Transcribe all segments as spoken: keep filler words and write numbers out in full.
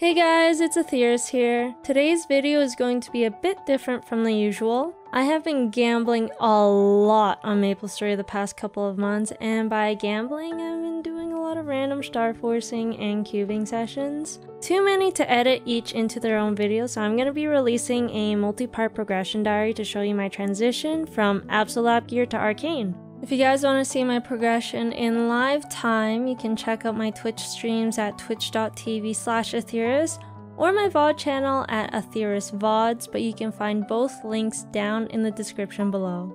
Hey guys, it's Athyris here. Today's video is going to be a bit different from the usual. I have been gambling a lot on MapleStory the past couple of months, and by gambling I've been doing a lot of random star forcing and cubing sessions. Too many to edit each into their own video, so I'm going to be releasing a multi-part progression diary to show you my transition from Absolab gear to Arcane. If you guys want to see my progression in live time, you can check out my Twitch streams at twitch dot t v slash Athyris or my V O D channel at AthyrisVods, but you can find both links down in the description below.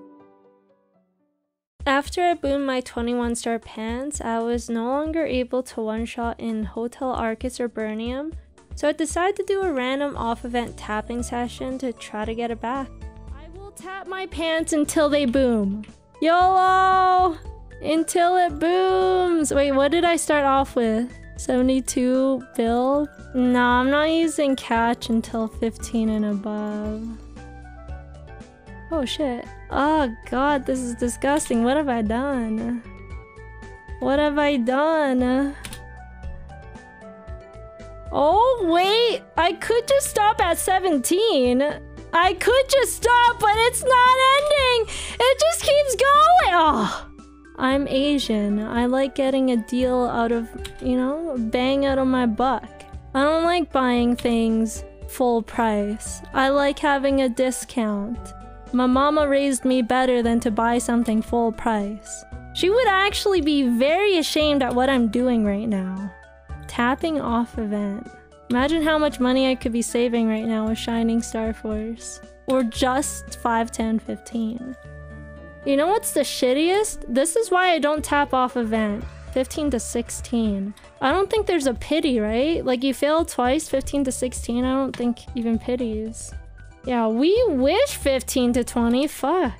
After I boomed my twenty-one star pants, I was no longer able to one-shot in Hotel Arcus or Burnium, so I decided to do a random off-event tapping session to try to get it back. I will tap my pants until they boom. YOLO! Until it booms! Wait, what did I start off with? seventy-two build? No, I'm not using catch until fifteen and above. Oh shit. Oh god, this is disgusting. What have I done? What have I done? Oh wait! I could just stop at seventeen! I could just stop, but it's not ending! It just keeps going! Oh, I'm Asian. I like getting a deal out of, you know, bang out of my buck. I don't like buying things full price. I like having a discount. My mama raised me better than to buy something full price. She would actually be very ashamed at what I'm doing right now. Tapping off event. Imagine how much money I could be saving right now with Shining Star Force. Or just five, ten, fifteen. You know what's the shittiest? This is why I don't tap off event. fifteen to sixteen. I don't think there's a pity, right? Like you fail twice, fifteen to sixteen, I don't think even pities. Yeah, we wish fifteen to twenty, fuck.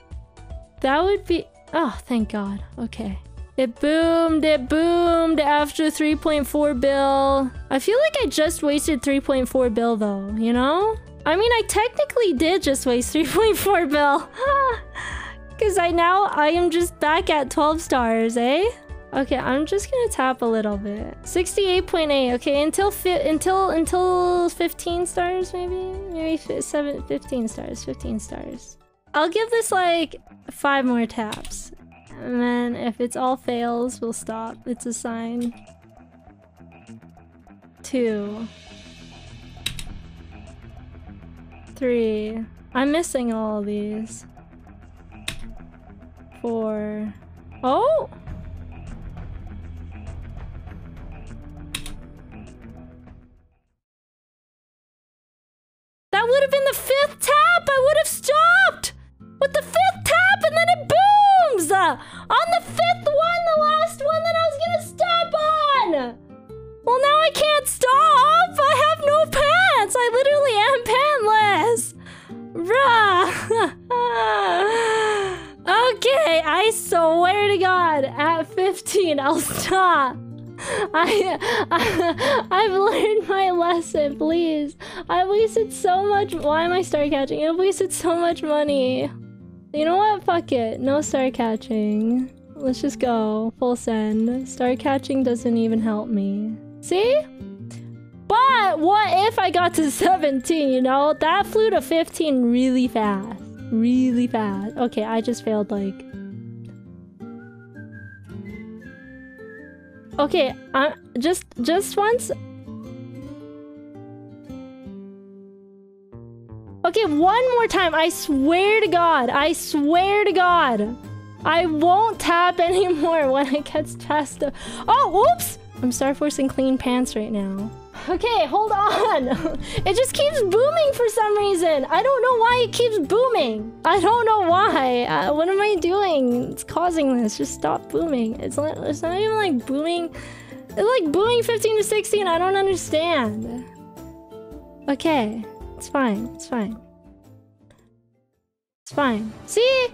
That would be... Oh, thank God. Okay. It boomed, it boomed after three point four bill. I feel like I just wasted three point four bill though, you know? I mean, I technically did just waste three point four bill. Because I now, I am just back at twelve stars, eh? Okay, I'm just gonna tap a little bit. sixty-eight point eight, okay, until fi until until fifteen stars maybe? Maybe seven, fifteen stars, fifteen stars. I'll give this like five more taps. And then if it's all fails, we'll stop. It's a sign. Two. Three. I'm missing all of these. Four. Oh! That would have been the fifth tap! I would have stopped! With the fifth tap and then it boomed! Uh, on the fifth one, the last one that I was gonna stop on! Well, now I can't stop! I have no pants! I literally am pantless! Bruh! Okay, I swear to God, at fifteen, I'll stop. I, I, I've learned my lesson, please. I wasted so much- Why am I star catching? I've wasted so much money. You know what? Fuck it. No star catching. Let's just go. Full send. Star catching doesn't even help me. See? But what if I got to seventeen, you know? That flew to fifteen really fast. Really fast. Okay, I just failed like... Okay, I- just- just once- Okay, one more time. I swear to God. I swear to God. I won't tap anymore when it gets past the... Oh, oops! I'm star forcing clean pants right now. Okay, hold on. It just keeps booming for some reason. I don't know why it keeps booming. I don't know why. Uh, what am I doing? It's causing this. Just stop booming. It's not, it's not even like booming. It's like booming fifteen to sixteen. I don't understand. Okay. It's fine, it's fine. It's fine. See?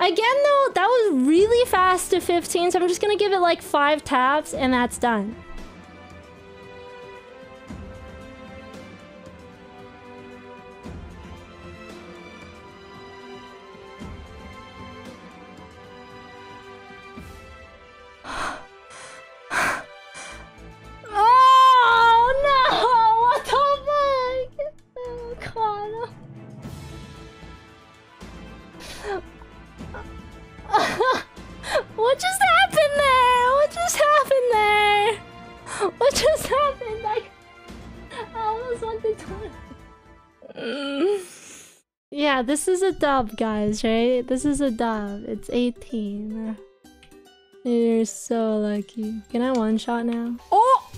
Again though, that was really fast to fifteen, so I'm just gonna give it like five taps and that's done. Oh no! Yeah, this is a dub, guys, right? This is a dub. It's eighteen. You're so lucky. Can I one shot now? Oh!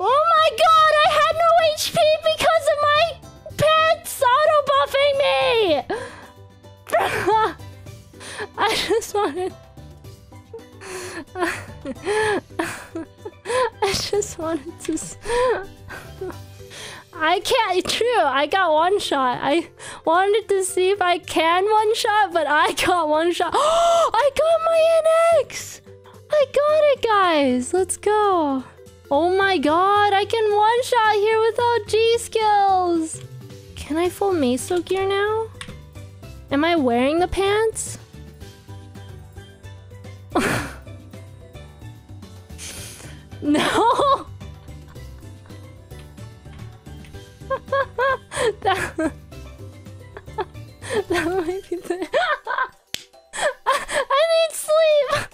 Oh my god! I had no H P because of my pets auto-buffing me! I just wanted... I just wanted to... I can't... True, I got one shot. I wanted to see if I can one shot, but I got one shot. I got my N X! I got it, guys! Let's go! Oh my god, I can one shot here without G skills! Can I full Meso gear now? Am I wearing the pants? No! that, that might be the... I, I need sleep!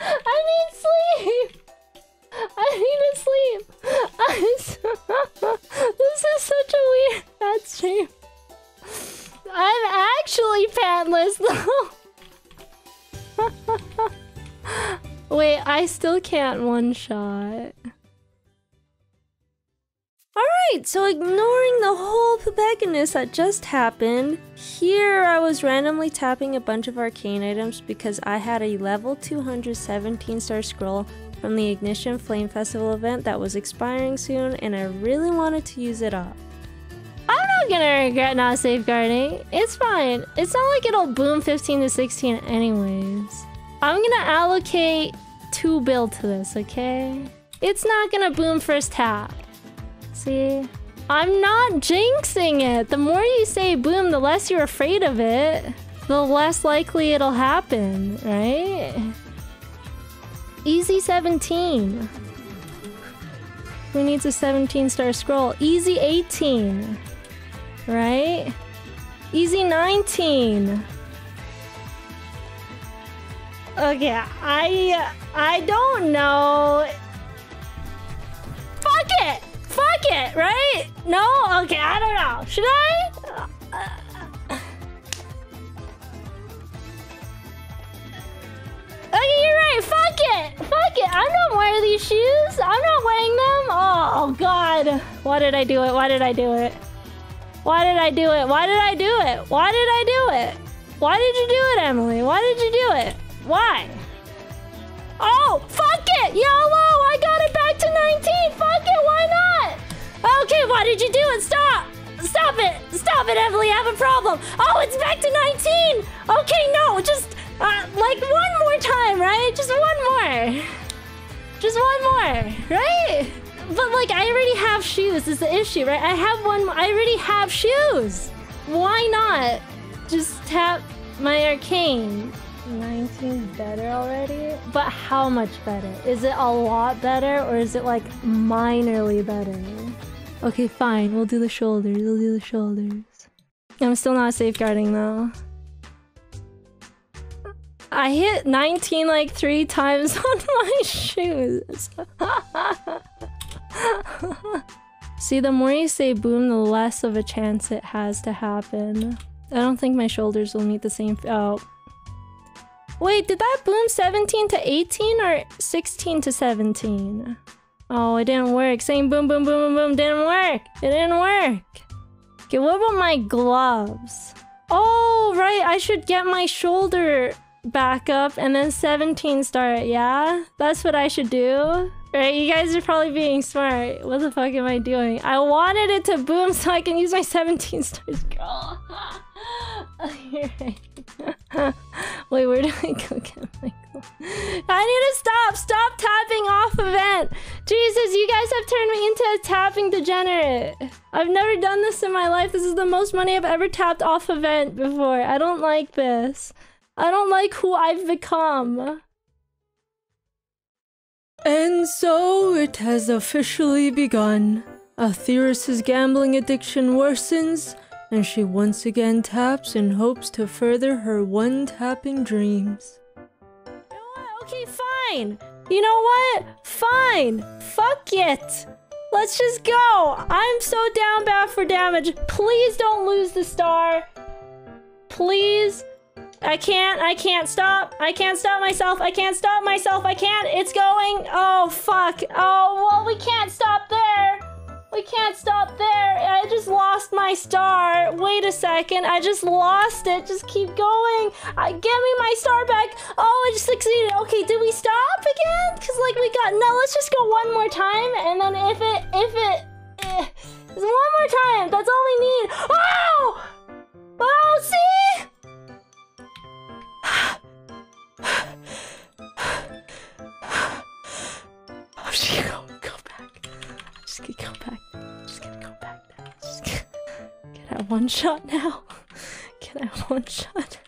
I need sleep! I need to sleep! I so, this is such a weird bad stream. I'm actually pantless though! Wait, I still can't one shot. Alright, so ignoring the whole pebagginess that just happened, here I was randomly tapping a bunch of arcane items because I had a level two hundred seventeen star scroll from the Ignition Flame Festival event that was expiring soon, and I really wanted to use it up. I'm not gonna regret not safeguarding. It's fine. It's not like it'll boom fifteen to sixteen anyways. I'm gonna allocate two build to this, okay? It's not gonna boom first half. See? I'm not jinxing it! The more you say boom, the less you're afraid of it. The less likely it'll happen, right? Easy seventeen. Who needs a seventeen star scroll? Easy eighteen. Right? Easy nineteen. Okay, I... I don't know... Fuck it! Fuck it, right? No? Okay, I don't know. Should I? Uh, Okay, you're right. Fuck it. Fuck it. I'm not wearing these shoes. I'm not wearing them. Oh, God. Why did I do it? Why did I do it? Why did I do it? Why did I do it? Why did I do it? Why did you do it, Emily? Why did you do it? Why? Oh, fuck it. YOLO. I got it back to nineteen. Fuck it. Why not? Okay, why did you do it? Stop. Stop it. Stop it, Emily. I have a problem. Oh, it's back to nineteen. Okay, no. Just... Uh, like one more time, right? Just one more. Just one more, right? But like, I already have shoes is the issue, right? I have one, I already have shoes. Why not just tap my arcane? nineteen better already? But how much better? Is it a lot better or is it like minorly better? Okay, fine. We'll do the shoulders. We'll do the shoulders. I'm still not safeguarding though. I hit nineteen like three times on my shoes. See, the more you say boom, the less of a chance it has to happen. I don't think my shoulders will meet the same... F oh. Wait, did that boom seventeen to eighteen or sixteen to seventeen? Oh, it didn't work. Saying boom, boom, boom, boom, boom didn't work. It didn't work. Okay, what about my gloves? Oh, right. I should get my shoulder... back up and then seventeen star it, yeah? That's what I should do. Right, you guys are probably being smart. What the fuck am I doing? I wanted it to boom so I can use my seventeen stars, girl. You're right. Wait, where do I go get my goal? I need to stop! Stop tapping off event! Jesus, you guys have turned me into a tapping degenerate. I've never done this in my life. This is the most money I've ever tapped off event before. I don't like this. I don't like who I've become. And so it has officially begun. Athyris' gambling addiction worsens, and she once again taps in hopes to further her one-tapping dreams. You know what? Okay, fine. You know what? Fine. Fuck it. Let's just go. I'm so down bad for damage. Please don't lose the star. Please. I can't. I can't stop. I can't stop myself. I can't stop myself. I can't. It's going. Oh, fuck. Oh, well, we can't stop there. We can't stop there. I just lost my star. Wait a second. I just lost it. Just keep going. I, get me my star back. Oh, I just succeeded. Okay, did we stop again? Because, like, we got... No, let's just go one more time. And then if it... If it... Eh, one more time. That's all we need. Oh! Oh, see? I'm just gonna go, go back. I'm just gonna go back. I'm just gonna go back now. Just gonna, can I have one shot now? Can I have one shot?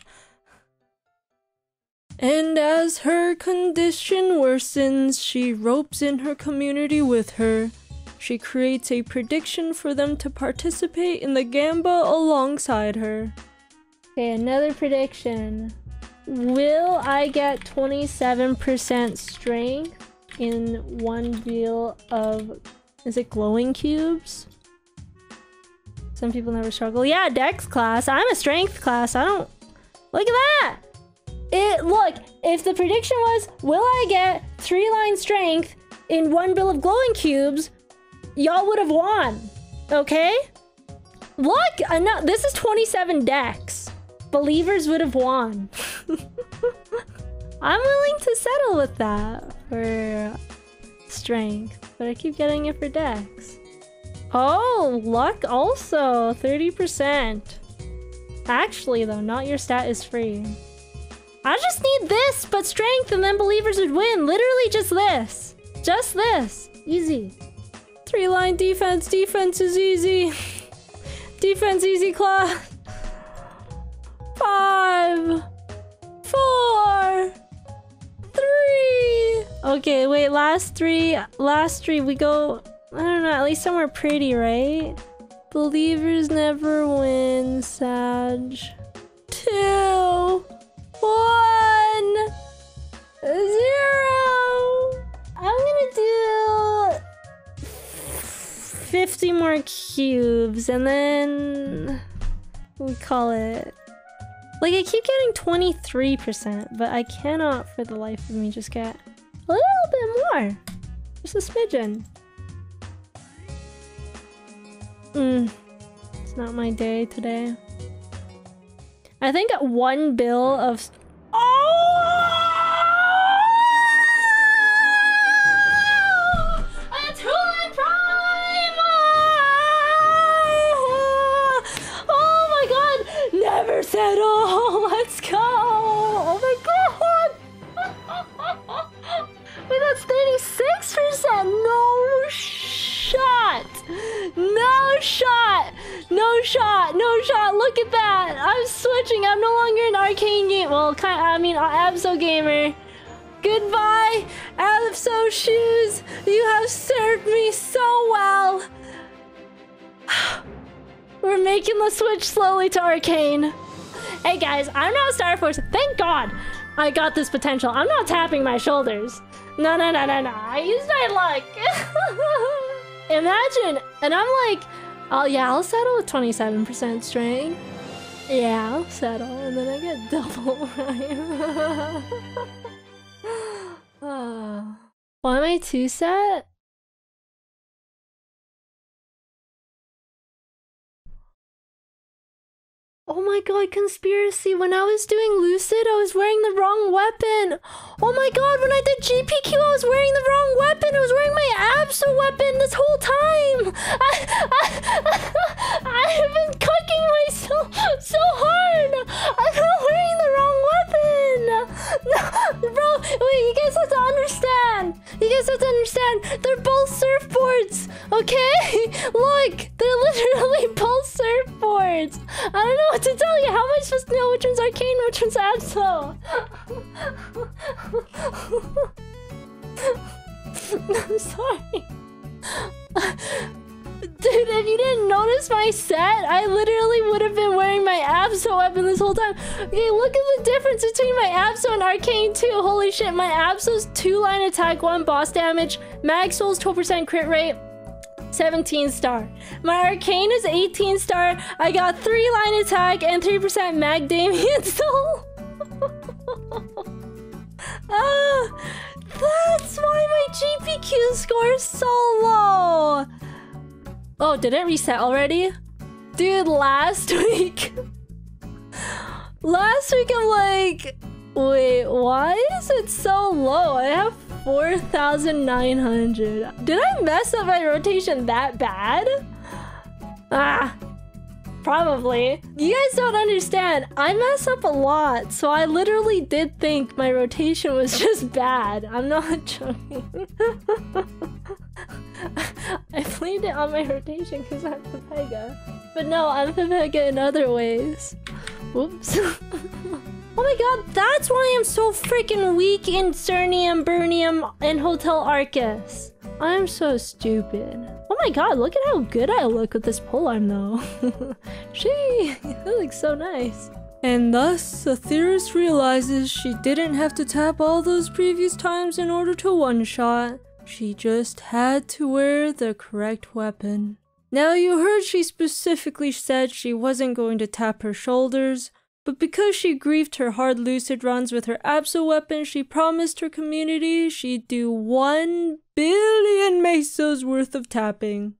And as her condition worsens, she ropes in her community with her. She creates a prediction for them to participate in the gamba alongside her. Okay, another prediction. Will I get twenty-seven percent strength in one deal of, is it glowing cubes? Some people never struggle. Yeah, Dex class. I'm a strength class. I don't, look at that. It, look, if the prediction was, will I get three line strength in one bill of glowing cubes, y'all would have won, okay? Look, enough, this is twenty-seven Dex. Believers would have won. I'm willing to settle with that for strength, but I keep getting it for dex. Oh, luck also, thirty percent. Actually though, not your stat is free. I just need this, but strength, and then believers would win. Literally just this, just this, easy. Three line defense, defense is easy. Defense easy claw. Five, four, three. Okay, wait, last three, last three, we go, I don't know, at least somewhere pretty, right? Believers never win, Sag. Two, one, zero. I'm gonna do fifty more cubes and then we call it. Like, I keep getting twenty-three percent, but I cannot for the life of me just get a little bit more. Just a smidgen. Mm. It's not my day today. I think one bill of... Oh! A two-line prime! Oh my god! Never settle! No shot, no shot, look at that! I'm switching, I'm no longer an arcane game. Well, kind of, I mean, Abso Gamer. Goodbye, Abso Shoes. You have served me so well. We're making the switch slowly to Arcane. Hey guys, I'm now Star Force. Thank God I got this potential. I'm not tapping my shoulders. No, no, no, no, no. I used my luck. Imagine, and I'm like, oh yeah, I'll settle with twenty-seven percent strength. Yeah, I'll settle, and then I get double, right? Oh. Why am I too set? Oh my god, conspiracy! When I was doing Lucid, I was wearing the wrong weapon! Oh my god, when I did G P Q, I was wearing the wrong weapon! I was wearing my Absol weapon this whole time! I, I, I, I've been cucking myself so hard! I'm not wearing the wrong weapon! No, bro, wait, you guys have to understand! You guys have to understand, they're both surfboards, okay? Look, they're literally both surfboards! I don't know what to tell you. How am I supposed to know which one's arcane, which one's Absol? I'm sorry. Dude, if you didn't notice my set, I literally would have been wearing my Absol weapon this whole time. Okay, look at the difference between my Absol and Arcane two. Holy shit, my Absol's two line attack, one boss damage, mag souls, twelve percent crit rate, seventeen star. My Arcane is eighteen star. I got three line attack and three percent mag Damien soul. Ah, that's why my G P Q score is so low. Oh, did it reset already? Dude, last week... Last week I'm like... Wait, why is it so low? I have four thousand nine hundred. Did I mess up my rotation that bad? Ah, probably. You guys don't understand. I mess up a lot, so I literally did think my rotation was just bad. I'm not joking. I blamed it on my rotation because I'm Pepega. But no, I'm Pepega in other ways. Whoops. Oh my god, that's why I'm so freaking weak in Cernium, Burnium, and Hotel Arcus. I'm so stupid. Oh my god, look at how good I look with this polearm though. She, that looks so nice. And thus, Athyris realizes she didn't have to tap all those previous times in order to one-shot. She just had to wear the correct weapon. Now you heard she specifically said she wasn't going to tap her shoulders, but because she griefed her hard lucid runs with her Absol weapon, she promised her community she'd do one billion Mesos worth of tapping.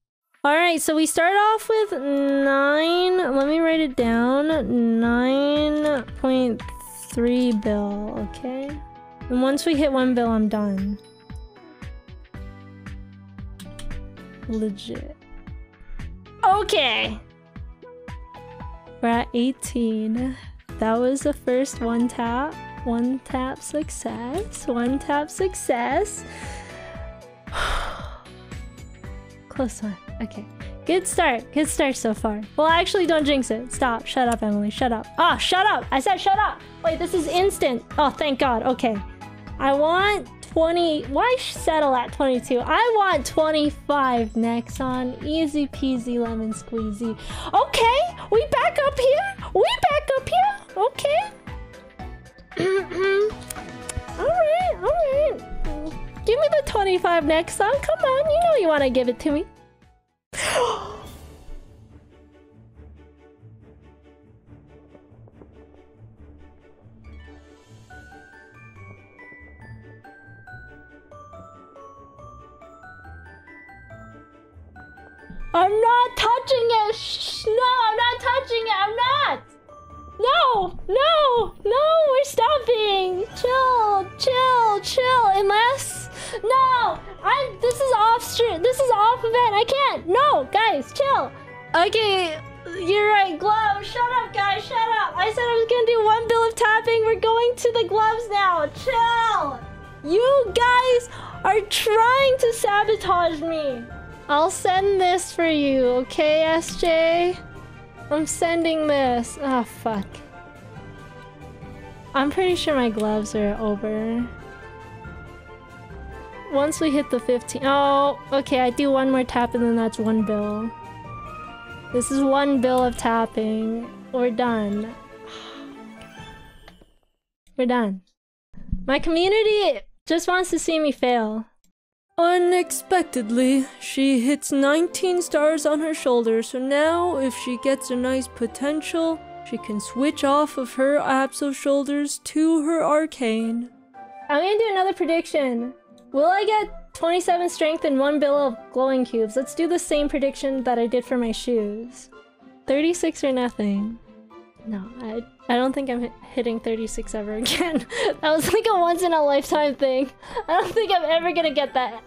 Alright, so we start off with nine, let me write it down, nine point three bill, okay? And once we hit one bill, I'm done. Legit. Okay! We're at eighteen. That was the first one tap. One tap success. One tap success. Close one. Okay. Good start. Good start so far. Well, actually, don't jinx it. Stop. Shut up, Emily. Shut up. Ah, oh, shut up! I said shut up! Wait, this is instant. Oh, thank God. Okay. I want twenty... Why settle at twenty-two? I want twenty-five, Nexon. Easy peasy lemon squeezy. Okay, we back up here. We back up here. Okay. Mm-mm. All right, all right. Give me the twenty-five, Nexon. Come on, you know you want to give it to me. I'm not touching it! Shh. No, I'm not touching it! I'm not! No! No! No! We're stopping! Chill! Chill! Chill! Unless... No! I'm... This is off stream. This is off event! I can't! No! Guys, chill! Okay, you're right. Gloves! Shut up, guys! Shut up! I said I was gonna do one bill of tapping. We're going to the gloves now! Chill! You guys are trying to sabotage me! I'll send this for you, okay, S J? I'm sending this. Ah, fuck. I'm pretty sure my gloves are over. Once we hit the fifteen... Oh, okay, I do one more tap and then that's one bill. This is one bill of tapping. We're done. We're done. My community just wants to see me fail. Unexpectedly, she hits nineteen stars on her shoulder, so now if she gets a nice potential, she can switch off of her Absol shoulders to her Arcane. I'm gonna do another prediction. Will I get twenty-seven strength and one bill of glowing cubes? Let's do the same prediction that I did for my shoes. thirty-six or nothing. No, I, I don't think I'm hit hitting thirty-six ever again. That was like a once-in-a-lifetime thing. I don't think I'm ever gonna get that.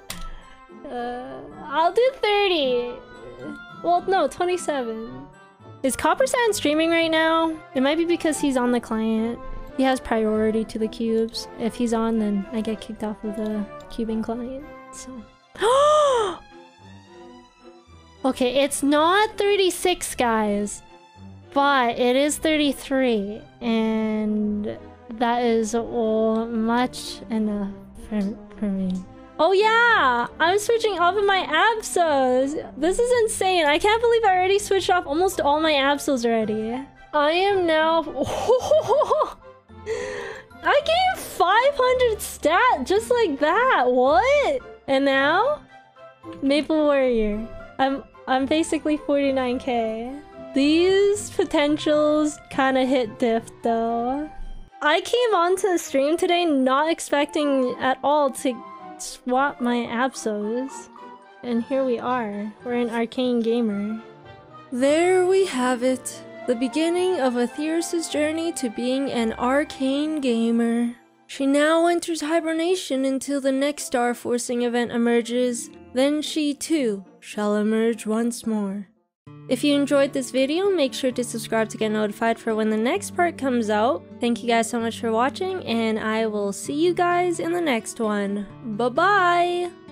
Uh, I'll do thirty. Well, no, twenty-seven. Is Copper Sand streaming right now? It might be because he's on the client. He has priority to the cubes. If he's on, then I get kicked off of the cubing client, so... Okay, it's not thirty-six, guys. But it is thirty-three, and that is all much enough for, for me. Oh yeah! I'm switching off of my Absols! This is insane! I can't believe I already switched off almost all my Absols already. I am now... I gave five hundred stat just like that! What? And now? Maple Warrior. I'm I'm basically forty-nine K. These potentials kind of hit diff though. I came onto the stream today not expecting at all to swap my Absols. And here we are. We're an Arcane gamer. There we have it. The beginning of Athyris' journey to being an Arcane gamer. She now enters hibernation until the next star forcing event emerges. Then she too shall emerge once more. If you enjoyed this video, make sure to subscribe to get notified for when the next part comes out. Thank you guys so much for watching, and I will see you guys in the next one. Bye bye!